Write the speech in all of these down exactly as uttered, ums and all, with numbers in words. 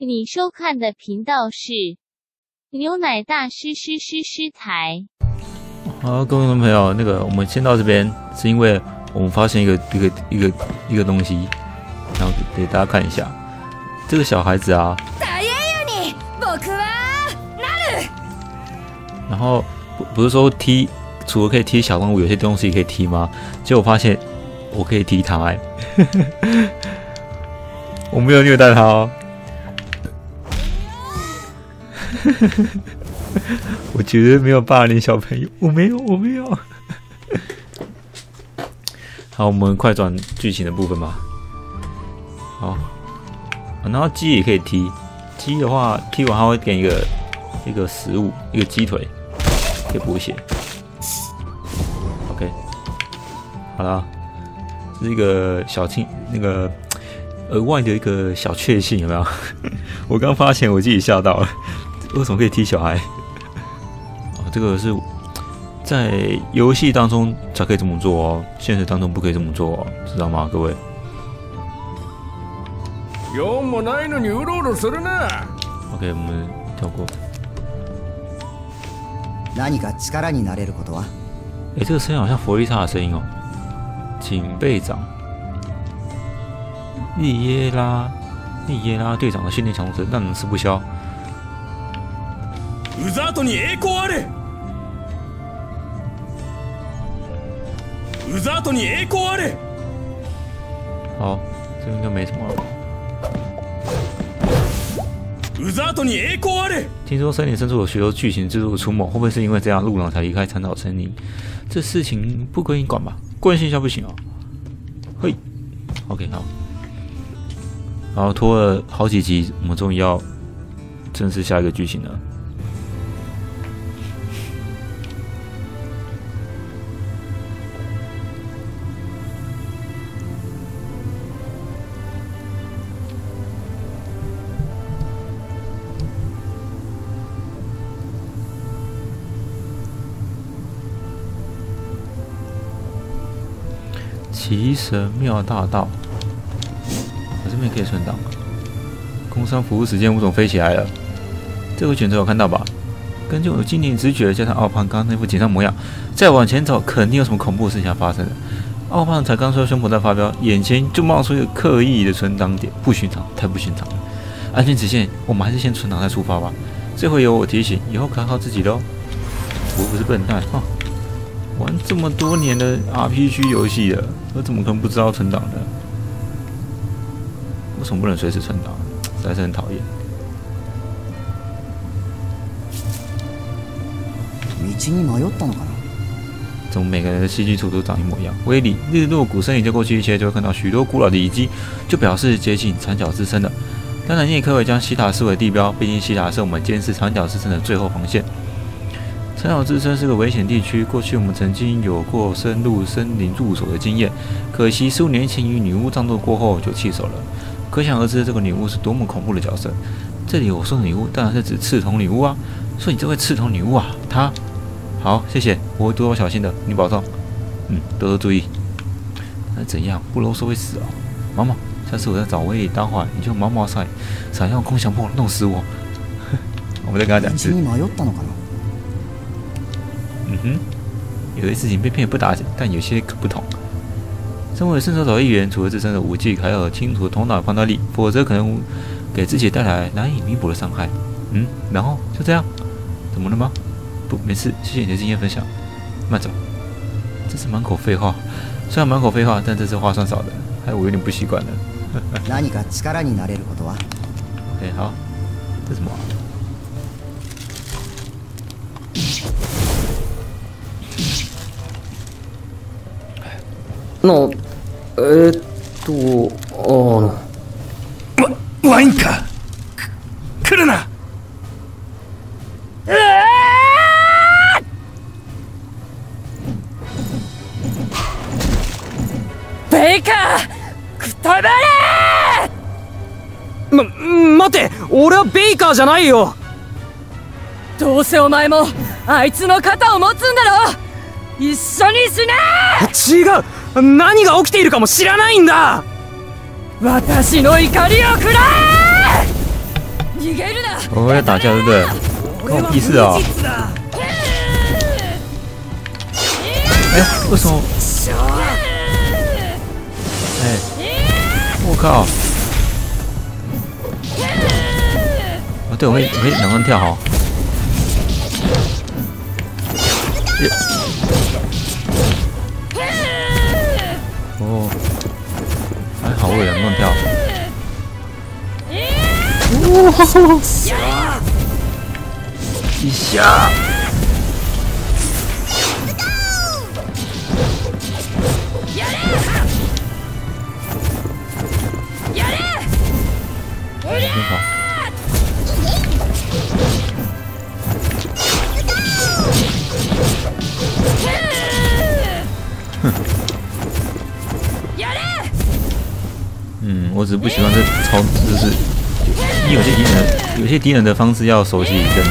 你收看的频道是牛奶大师师师师台。好，各位观众朋友，那个我们先到这边，是因为我们发现一个一个一个一个东西，然后给大家看一下这个小孩子啊。然后不不是说踢，除了可以踢小动物，有些东西可以踢吗？结果我发现我可以踢它、欸，哎，我没有虐待它哦。我绝对没有霸凌小朋友，我没有，我没有。好，我们快转剧情的部分吧。好，然后鸡也可以踢，鸡的话踢完它会给一个一个食物，一个鸡腿，可以补血。OK， 好了，这是一个小庆那个。额外的一个小确幸有没有？我刚发现我自己吓到了，为什么可以踢小孩？哦，这个是在游戏当中才可以这么做哦，现实当中不可以这么做哦，知道吗，各位？OK， 我们跳过。哎、欸，这个声音好像佛利萨的声音哦，警备长。利耶拉，利耶拉队长的训练强度让人吃不消。好，这边应该没什么了。听说森林深处有许多巨型蜘蛛出没，会不会是因为这样陆狼才离开残岛森林？这事情不归你管吧？关心一下不行啊、哦？嘿 ，OK， 好。然后拖了好几集，我们终于要正式下一个剧情了。奇神庙大道。这边可以存档，工商服务时间五种飞起来了，这回卷轴有看到吧？根据我今年直觉，加上奥胖刚那副紧张模样，再往前走肯定有什么恐怖事情发生了。奥胖才刚说胸口在发飙，眼前就冒出一个刻意的存档点，不寻常，太不寻常了。安全起见，我们还是先存档再出发吧。这回有我提醒，以后可要靠自己喽。我不是笨蛋啊，玩这么多年的 R P G 游戏了，我怎么可能不知道存档呢？为什么不能随时存档？实在是很讨厌。怎么每个人的戏剧图都长一模一样？威力日落谷森林再过去一些，就会看到许多古老的遗迹，就表示接近长角之森了。当然，你也可以将西塔视为地标，毕竟西塔是我们监视长角之森的最后防线。长角之森是个危险地区，过去我们曾经有过深入森林入手的经验，可惜十五年前与女巫战斗过后就弃守了。可想而知，这个女巫是多么恐怖的角色。这里我说的女巫，当然是指刺桐女巫啊！所以你这位刺桐女巫啊，她……好，谢谢，我会多多小心的，你保重。嗯，多多注意。那怎样？不啰嗦会死啊、哦！毛毛，下次我再找威力搭话，你就毛毛闪闪耀空降炮弄死我。我们再跟他讲一次。嗯哼，有些事情被骗也不打紧，但有些可不同。身为圣手岛一员，除了自身的武技，还要清楚头脑判断力，否则可能给自己带来难以弥补的伤害。嗯，然后就这样，怎么了吗？不，没事，谢谢你的经验分享。慢走，真是满口废话。虽然满口废话，但这次话算少的，害我有点不习惯了。OK， 好，这什么、啊？のえー、っとあの ワ, ワインかく来るなベイカーくたばれま待て俺はベイカーじゃないよどうせお前もあいつの肩を持つんだろ一緒に死ね違う何が起きているかも知らないんだ。私の怒りをくらえ。我们要打架对不对？关我屁事啊！哎，为什么？哎，我靠！啊，对，我可以，我可以两段跳好。 哦，还好我有两段跳。哦，一下。挺好。哼。 嗯，我只是不喜欢这操，就是你有些敌人，有些敌人的方式要熟悉一阵子。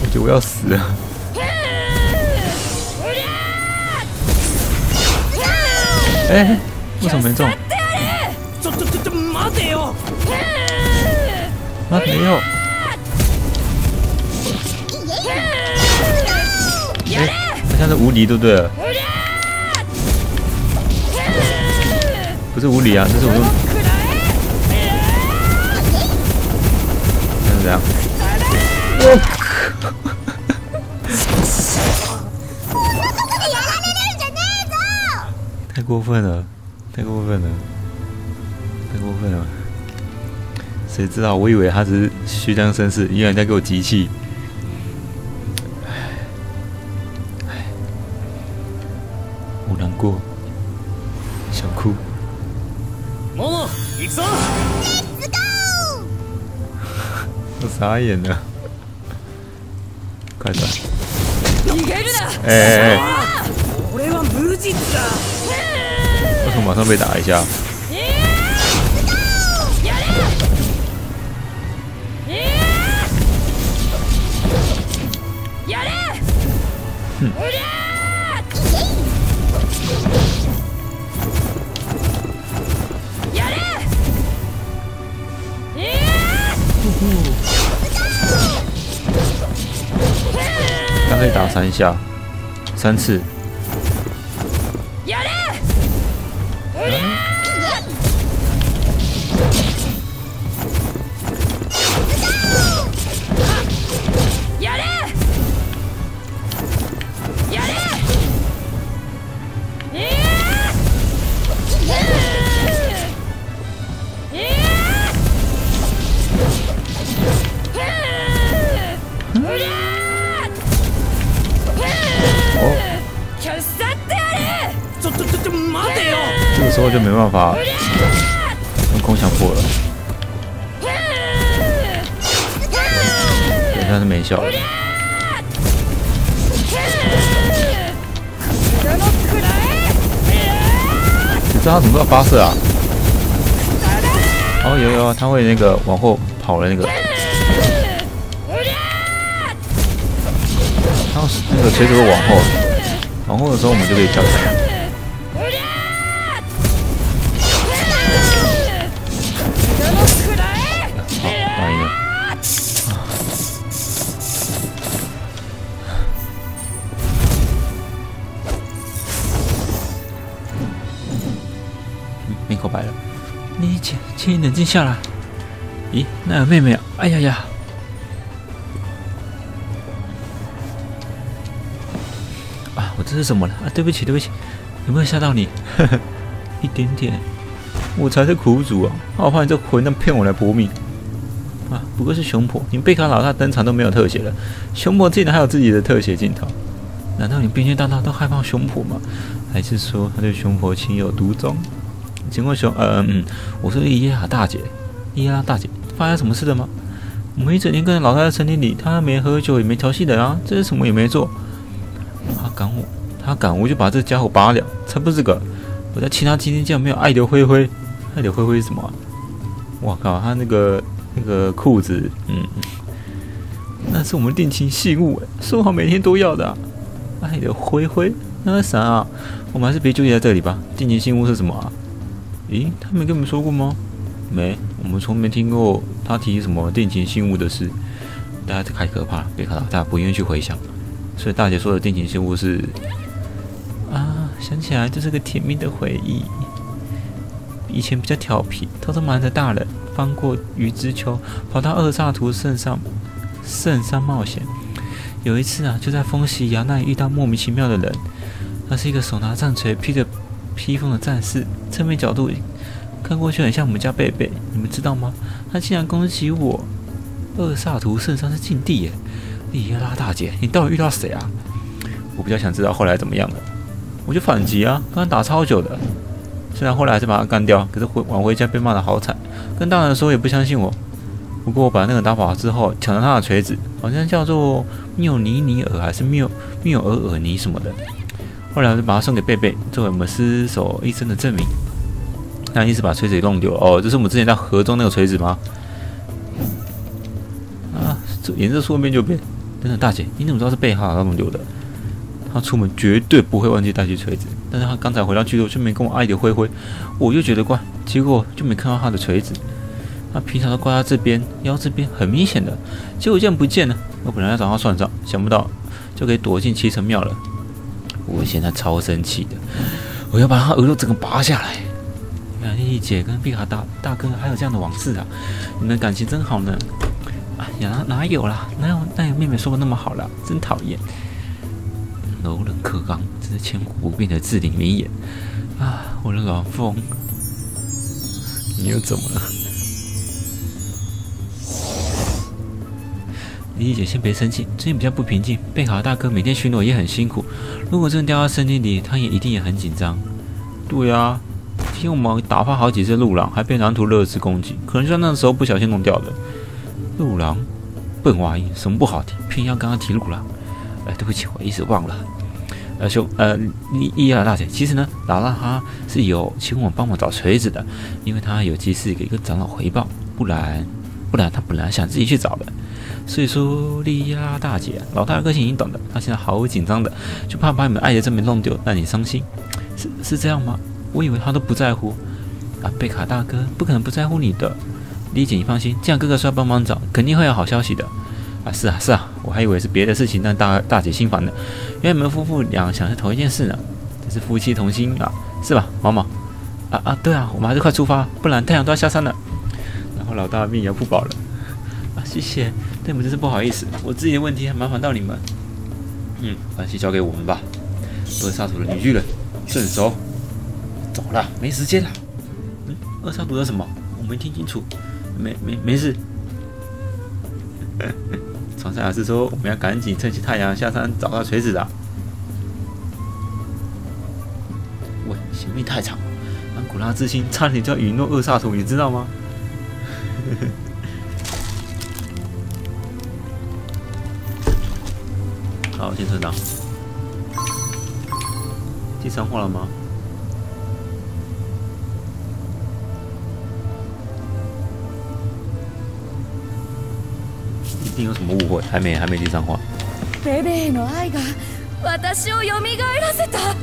我觉得我要死了。哎、欸，为什么没中？这这这这，妈的哟！妈的哟！哎，好像是无敌，对不对？ 不是无理啊，这是我用。那是怎样？我靠！太过分了，太过分了，太过分了！谁知道？我以为他只是虚张声势，原来在给我集气。唉，唉，我难过，想哭。 モモ、行くぞ！レッツゴー！我傻眼了，快点！哎哎哎！为什么马上被打一下？哼！ 大概打三下，三次。之后就没办法用空想破了，也算是没效。你知道他怎么到发射啊？哦，有有，他会那个往后跑的那个，他那个垂直的往后，往后的时候我们就可以跳起来。 口白了，你请请冷静下来。咦，那有妹妹啊！哎呀呀！啊，我这是怎么了？啊，对不起，对不起，有没有吓到你？呵呵，一点点。我才是苦主啊！我怕你这混蛋骗我来搏命啊！不过是熊婆，你贝卡老大登场都没有特写了，熊婆竟然还有自己的特写镜头，难道你变态大大都害怕熊婆吗？还是说他对熊婆情有独钟？ 请问熊，呃嗯，我是伊拉大姐，伊拉大姐，发生什么事了吗？我们一整天跟老太太森林里，她没喝酒也没调戏人啊，这是什么也没做。她敢我，她敢我就把这家伙拔了，才不是个！我在其他今天竟然没有爱德灰灰，爱德灰灰是什么、啊？我靠，他那个那个裤子，嗯，那是我们定情信物，说好每天都要的、啊。爱德灰灰，那啥、啊，我们还是别纠结在这里吧。定情信物是什么啊？ 咦，他没跟我们说过吗？没，我们从没听过他提什么定情信物的事。大家太可怕了，别看了，大家不愿意去回想。所以大姐说的定情信物是啊，想起来就是个甜蜜的回忆。以前比较调皮，偷偷瞒着大人，翻过鱼之丘，跑到二煞图圣上圣上冒险。有一次啊，就在风息崖那里遇到莫名其妙的人，他是一个手拿战锤、披着披风的战士，侧面角度看过去很像我们家贝贝，你们知道吗？他竟然攻击我！二煞图圣上是禁地耶！莉耶拉大姐，你到底遇到谁啊？我比较想知道后来怎么样了。我就反击啊，跟他打超久的，虽然后来还是把他干掉，可是回晚回家被骂得好惨，跟大人说也不相信我。不过我把那个打跑之后，抢了他的锤子，好像叫做缪尼尼尔还是缪缪尔尔尼什么的。后来我就把它送给贝贝，作为我们失手一生的证明。那一直把锤子给弄丢了哦，这是我们之前在河中那个锤子吗？啊，沿着说变就变。等等，大姐，你怎么知道是贝哈他们丢的？他出门绝对不会忘记带去锤子，但是他刚才回到居住却没跟我爱的挥挥，我就觉得怪，结果就没看到他的锤子。他平常都挂在这边、腰这边，很明显的，结果竟然不见了。我本来要找他算账，想不到就给躲进七层庙了。我现在超生气的，我要把他耳朵整个拔下来。原来丽姐跟碧卡大大哥还有这样的往事啊！你们的感情真好呢。哎呀，哪有啦？哪有哪有妹妹说的那么好啦？真讨厌。柔忍克刚，这是千古不变的至理名言啊！我的老风，你又怎么了？李姐先别生气，最近比较不平静。贝卡大哥每天巡逻也很辛苦，如果真的掉到森林里，他也一定也很紧张。对啊，听我们打发好几次路狼，还被蓝图热刺攻击，可能就那时候不小心弄掉的。路狼，笨娃音，什么不好听，偏要跟他提路狼。哎、呃，对不起，我一时忘了。呃，兄，呃，伊伊亚大姐，其实呢，拉拉哈是有请我帮忙找锤子的，因为他有急事给一个长老回报，不然。不然他本来想自己去找的，所以说莉耶拉大姐，老大的个性已经懂的，她现在毫无紧张的，就怕把你们爱的证明弄丢，让你伤心，是是这样吗？我以为他都不在乎啊，贝卡大哥不可能不在乎你的，莉姐你放心，既然哥哥说要帮忙找，肯定会有好消息的啊！是啊是啊，我还以为是别的事情让大大姐心烦呢，原来你们夫妇俩想是同一件事呢，这是夫妻同心啊，是吧，毛毛？啊啊，对啊，我们还是快出发，不然太阳都要下山了。老大命也不保了啊！谢谢，对你们真是不好意思，我自己的问题还麻烦到你们。嗯，关系交给我们吧。二煞图的女巨人，顺手走了，没时间了。嗯，二煞图的什么？我没听清楚。没没没事。床上还是说我们要赶紧趁起太阳下山找到锤子的、啊。喂，行命太长，安古拉之心差点就要陨落二煞图，你知道吗？好，先存档。第三话了吗？一定有什么误会，还没，还没第三话。ベベへの愛が私を蘇らせた。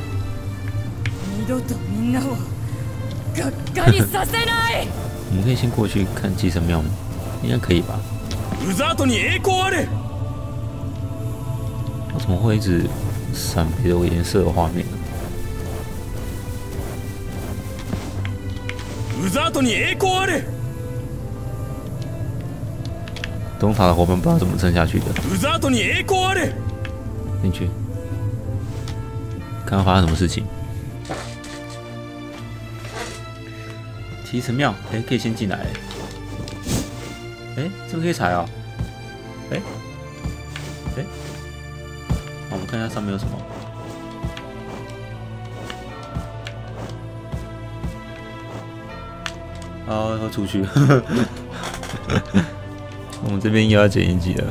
二度とみんなをがっかりさせない。我们可以先过去看七神庙吗？应该可以吧。我怎么会一直闪别的颜色的画面呢？东塔的伙伴不知道怎么撑下去的。进去，看看发生什么事情。七神庙，哎、欸，可以先进来。哎、欸，这个可以踩啊、喔！哎、欸，哎、欸，我们看一下上面有什么。啊，要出去！我们这边又要剪一集了，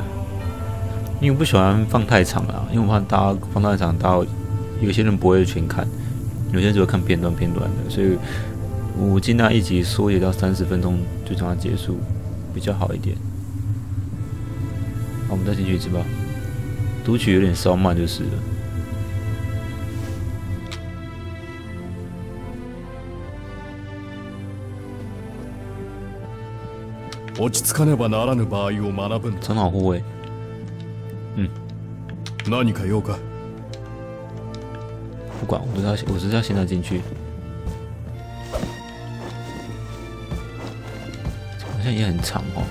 因为我不喜欢放太长了，因为我怕大家放太长，大家有些人不会全看，有些人只会看片段片段的，所以。我尽量一集缩减到三十分钟，就让它结束，比较好一点。好，我们再进去一次吧。读取有点稍慢就是了。落ち着かねばならぬ場合を学ぶんだ。很好护卫。嗯，何か用か？不管，我知道，我知道，现在进去。好像也很长哦。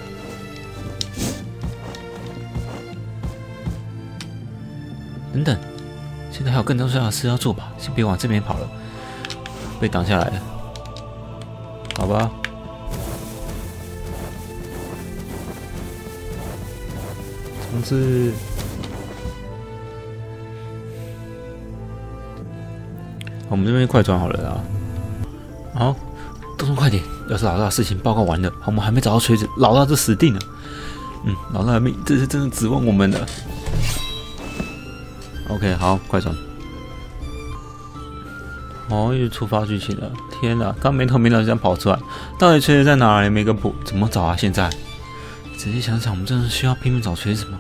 等等，现在还有更多重要的事要做吧？先别往这边跑了，被挡下来了。好吧。 总之，我们这边快转好了啦。好，动作快点！要是老大的事情报告完了，我们还没找到锤子，老大就死定了。嗯，老大还没，这是真的指望我们了。OK， 好，快转。哦，又触发剧情了！天哪，刚没头没脑就这样跑出来，到底锤子在哪里？没个谱，怎么找啊？现在？ 仔细想想，我们真的需要拼命找锤子吗？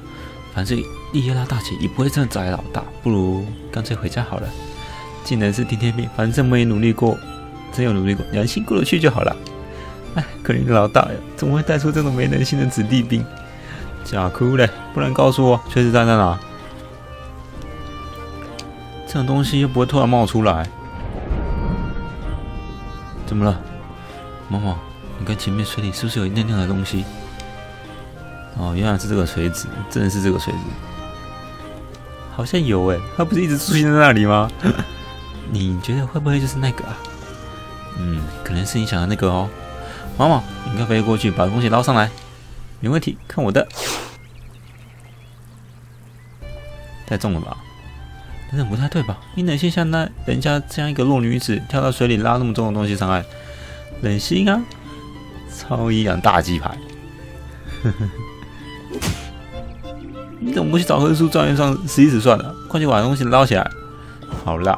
反正利耶拉大姐也不会真的找来老大，不如干脆回家好了。技能是听天命，反正我也努力过，真有努力过，良心过得去就好了。哎，可怜的老大呀，怎么会带出这种没人性的子弟兵？假哭嘞！不然告诉我，锤子在哪？这种东西又不会突然冒出来。怎么了，毛毛？你看前面水里是不是有亮亮的东西？ 哦，原来是这个锤子，真的是这个锤子，好像有诶，它不是一直出现在那里吗？你觉得会不会就是那个啊？嗯，可能是你想的那个哦。毛毛，你快飞过去把东西捞上来，没问题，看我的。太重了吧？等等，不太对吧？你能先像那人家这样一个弱女子跳到水里拉那么重的东西上来，忍心啊？超一养大鸡排。呵呵。 你怎么不去找棵树照应上十一指算了？快去把东西捞起来！好啦，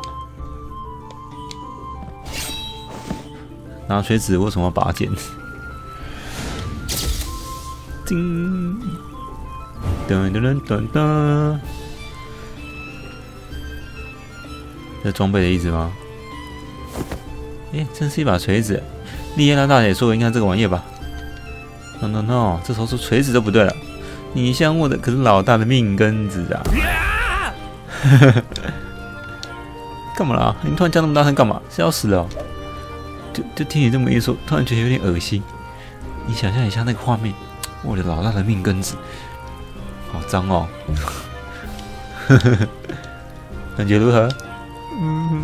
拿锤子为什么要拔剑？叮！噔噔噔噔噔！这装备的意思吗？哎、欸，真是一把锤子！利耶拉大姐说：“应该这个玩意吧 ？”No No No， 这时候说锤子都不对了。 你想我的可是老大的命根子啊！干嘛啦？你突然叫那么大声干嘛？是要死了、哦？就就听你这么一说，突然觉得有点恶心。你想象一下那个画面，我的老大的命根子，好脏哦！感觉如何？嗯。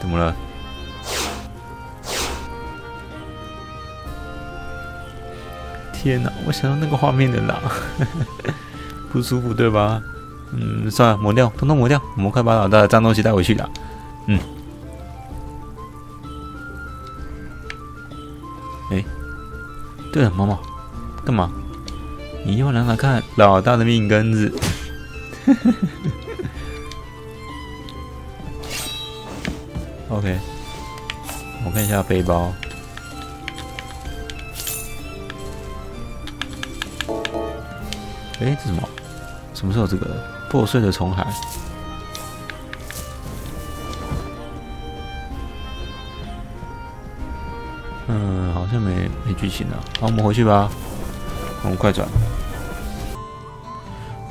怎么了？ 天哪，我想到那个画面的啦，不舒服对吧？嗯，算了，抹掉，统统抹掉。我们快把老大的脏东西带回去啦。嗯。哎、欸，对了，毛毛，干嘛？你要拿来看老大的命根子。OK， 我看一下背包。 哎、欸，这什么？什么时候这个破碎的虫海？嗯，好像没没剧情了。好，我们回去吧。我们快转。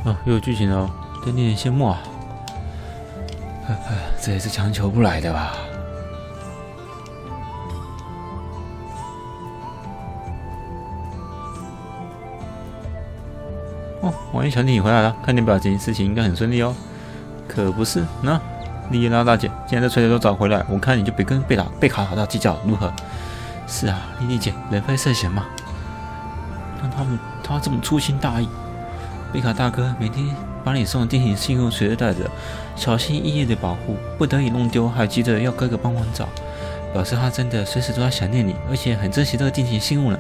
哦，又有剧情了。对你羡慕啊！这也是强求不来的吧？哦，万一小弟你回来了，看你表情，事情应该很顺利哦。可不是，那利耶拉大姐既然这锤子都找回来，我看你就别跟贝拉、贝卡老大计较，如何？是啊，莉莉姐，人非圣贤嘛。让他们他这么粗心大意，贝卡大哥每天把你送的电信信用随着带着，小心翼翼的保护，不得已弄丢，还急着要哥哥帮忙找，表示他真的随时都在想念你，而且很珍惜这个电信信用了。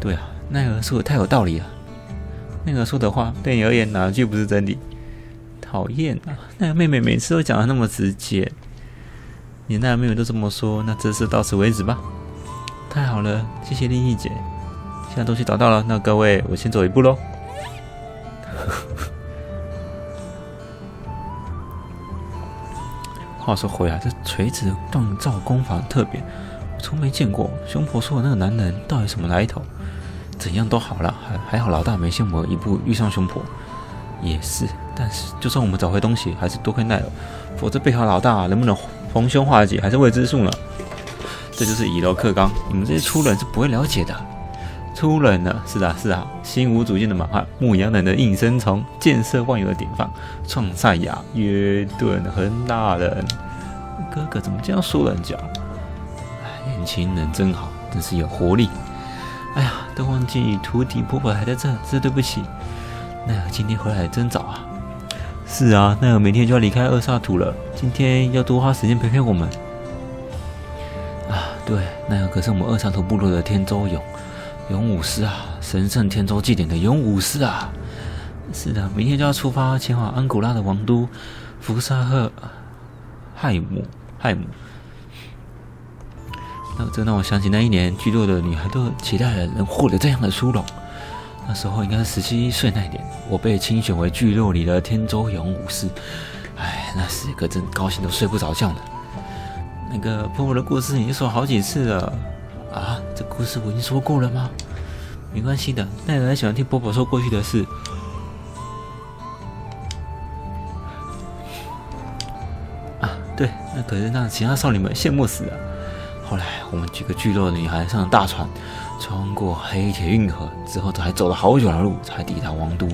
对啊，奈何说的太有道理了。 那个说的话对你而言哪句不是真理？讨厌啊！那个妹妹每次都讲的那么直接，你那个妹妹都这么说，那这次到此为止吧。太好了，谢谢丽丽姐。现在东西找到了，那各位我先走一步喽。话说回来，这锤子的锻造功法很特别，从没见过胸婆娑的那个男人到底什么来头。怎样都好了，还还好老大没先我一步遇上胸婆。也是，但是就算我们找回东西，还是多亏奈尔，否则背后老大能不能逢凶化吉还是未知数呢？这就是以柔克刚，你们这些粗人是不会了解的。粗人呢？是的，是的，心无主见的莽汉，牧羊人的应声虫，建设万有的典范，创赛亚、约顿、恒大人。哥哥怎么这样说人家？哎，年轻人真好，真是有活力。哎呀，都忘记徒弟婆婆还在这，真对不起。奈尔今天回来真早啊！是啊，奈尔明天就要离开厄萨土了，今天要多花时间陪陪我们。啊，对，奈尔可是我们厄萨土部落的天舟勇勇武师啊，神圣天舟祭典的勇武师啊。是的，明天就要出发前往安古拉的王都福萨赫亥姆亥姆。那这让我想起那一年，聚落的女孩都期待了能获得这样的殊荣。那时候应该是十七岁那年，我被钦选为聚落里的天舟勇武士。哎，那时可真高兴都睡不着觉呢。那个婆婆的故事已经说好几次了啊，这故事我已经说过了吗？没关系的，奈尔喜欢听婆婆说过去的事。啊，对，那可是让其他少女们羡慕死了。后来我们几个聚落的女孩上了大船。穿过黑铁运河之后，还走了好久的路才抵达王都。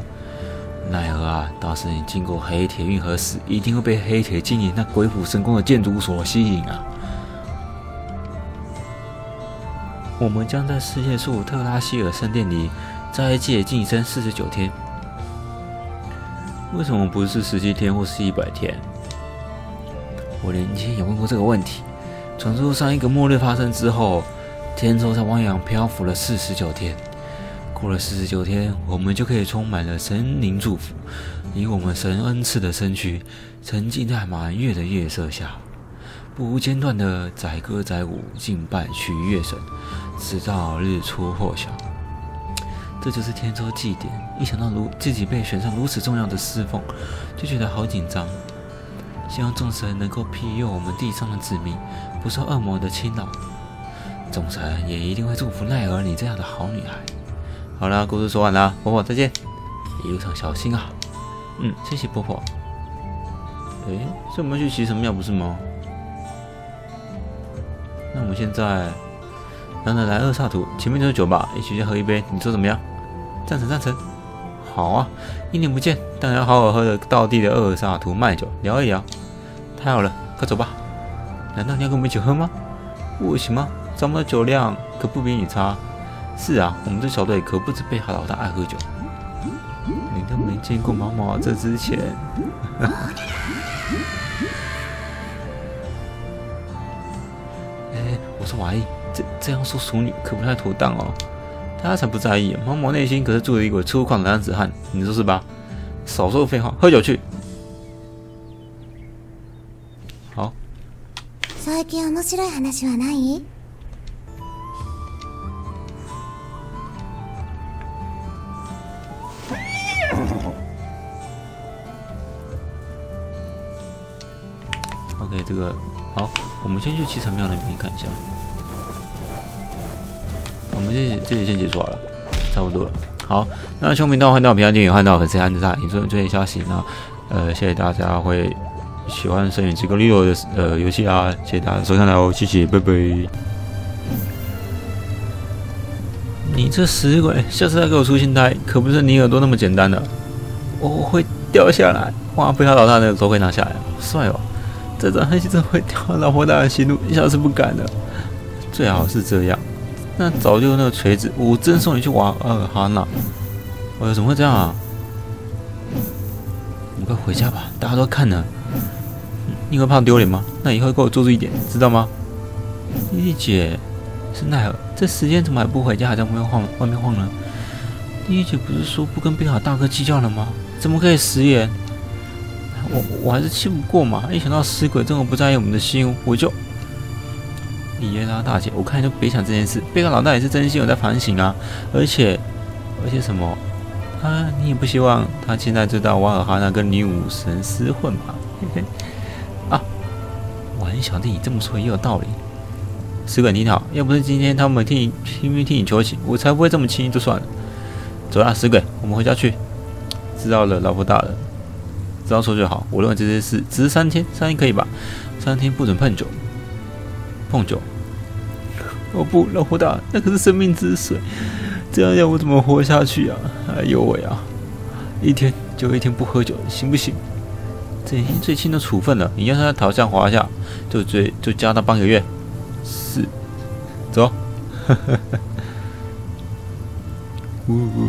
奈何啊，到时你经过黑铁运河时，一定会被黑铁精灵那鬼斧神工的建筑所吸引啊！我们将在世界树特拉希尔圣殿里斋戒净身四十九天。为什么不是十七天或是一百天？我年前也问过这个问题。从路上一个末日发生之后。天舟在汪洋漂浮了四十九天，过了四十九天，我们就可以充满了神灵祝福，以我们神恩赐的身躯，沉浸在满月的月色下，不无间断的载歌载舞，敬拜取月神，直到日出破晓。这就是天舟祭典。一想到如自己被选上如此重要的侍奉，就觉得好紧张。希望众神能够庇佑我们地上的子民，不受恶魔的侵扰。众神也一定会祝福奈尔你这样的好女孩。好了，故事说完了，婆婆再见，一路上小心啊。嗯，谢谢婆婆。诶，所以我们去骑什么庙不是吗？那我们现在，然后来厄萨图，前面就是酒吧，一起去喝一杯，你说怎么样？赞成赞成。好啊，一年不见，当然要好好喝的道地的厄萨图卖酒聊一聊。太好了，快走吧。难道你要跟我们一起喝吗？不行吗？咱们的酒量可不比你差。是啊，我们这小队可不止贝哈老大爱喝酒。你都没见过毛毛这之前。哎，我说娃一，这这样说熟女可不太妥当哦。大家才不在意，毛毛内心可是住着一个粗犷的男子汉，你说是吧？少说废话，喝酒去。好。最近面白い話はない？OK， 这个好，我们先去七层庙那边看一下。我们这这里先结束好了，差不多了。好，那兄频道换到平安电影，换到粉丝安之大，也祝最近消息呢。呃，谢谢大家会喜欢《深渊之歌》六的呃游戏啊，谢谢大家收看来哦，谢谢，拜拜。你这死鬼，下次再给我出新台，可不是你耳朵那么简单的，我会掉下来。哇，被他老大的头盔拿下来，好帅哦！这张黑棋真会挑老婆大人息怒，下次不敢了。最好是这样。那早就那个锤子，我真送你去玩二哈娜。哎呦，怎么会这样啊？我们快回家吧，大家都看呢。你会怕丢脸吗？那以后给我做注意点，知道吗？丽丽姐，是奈尔，这时间怎么还不回家，还在外面晃外面晃呢？丽丽姐不是说不跟贝卡大哥计较了吗？怎么可以食言？我我还是气不过嘛！一想到死鬼这么不在意我们的心，我就……李耶拉大姐，我看你就别想这件事。贝克老大也是真心有在反省啊，而且而且什么啊？你也不希望他现在知道瓦尔哈娜跟女武神厮混吧？啊！我很小弟，你这么说也有道理。斯肯你好，要不是今天他们替你拼命替你求情，我才不会这么轻易就算了。走啦，死鬼，我们回家去。知道了，老婆大人。知道错就好。我认为这件事只是三天，三天可以吧？三天不准碰酒，碰酒。哦不，老婆大人，那可是生命之水，这样要我怎么活下去啊？哎呦喂啊！一天就一天不喝酒，行不行？这已经最轻的处分了，你要是他逃向华夏，就最就加到半个月。是，走。呜呜。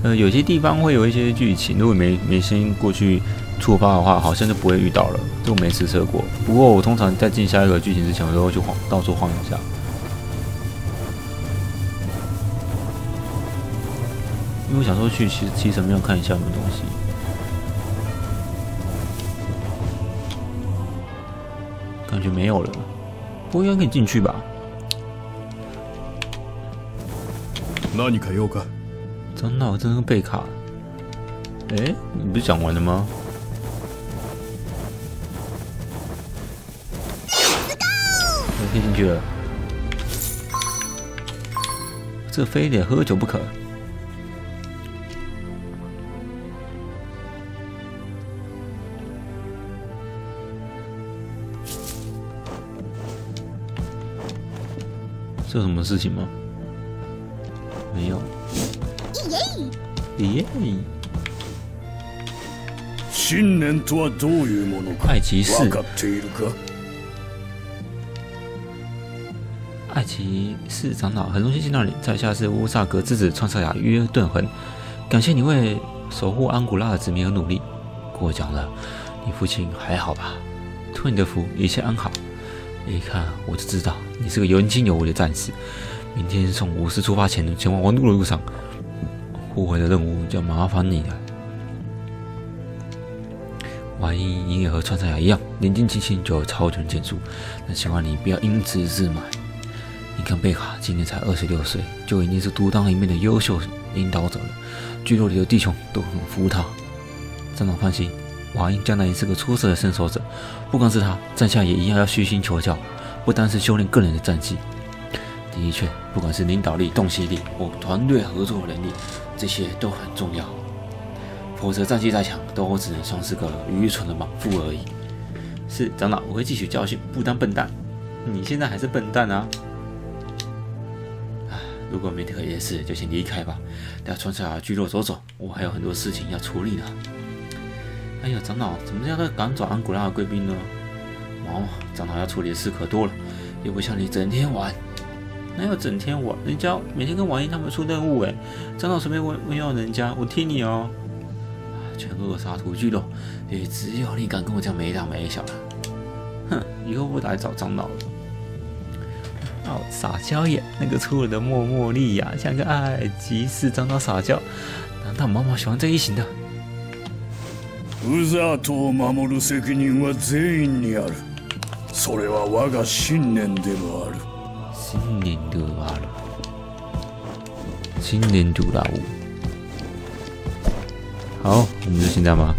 呃，有些地方会有一些剧情，如果没没先过去触发的话，好像就不会遇到了。这我没实测过，不过我通常在进下一个剧情之前，我都会去晃到处晃一下。因为我想说去其其实没有看一下什么东西。 感觉没有了，不过应该可以进去吧？那你可用个？张闹真是被卡。哎、欸，你不是讲完了吗？我可以进去了。这非得喝酒不可。 这有什么事情吗？没有。耶！新年とはどういうものか。爱骑士。爱骑士长老，很荣幸见到你。在下是乌萨格之子创造雅约顿恒，感谢你为守护安古拉的子民而努力。过奖了，你父亲还好吧？托你的福，一切安好。 一看我就知道你是个有心有为的战士。明天从武士出发前前往王都的路上，护卫的任务就麻烦你了。万一你也和川上雅一样年纪轻轻就有超群剑术，那希望你不要因此自满。你看贝卡今年才二十六岁，就已经是独当一面的优秀领导者了，聚落里的弟兄都很服他。站长放心。 瓦因将来也是个出色的身手者，不光是他，战下也一样要虚心求教，不单是修炼个人的战绩。的确，不管是领导力、洞悉力或团队合作能力，这些都很重要。否则战绩再强，都只能算是个愚蠢的莽夫而已。是长老，我会汲取教训，不当笨蛋。你现在还是笨蛋啊！唉，如果没特别的事，就先离开吧。带川上雅聚落走走，我还有很多事情要处理呢。 哎呀，长老，怎么这样赶走安古拉的贵宾呢？毛毛，长老要处理的事可多了，又不像你整天玩。哪有整天玩？人家每天跟王英他们出任务哎，长老随便问问要人家，我听你哦。全恶杀徒聚落，也只有你敢跟我这样没大没小了。哼，以后不来找长老了。哦，撒娇耶，那个粗鲁的莫莫莉亚像个爱极是长老撒娇，难道毛毛喜欢这一型的？ ウザートを守る責任は全員にある。それは我が信念でもある。信念でもある。信念主拉乌。好，我们就先这样吧。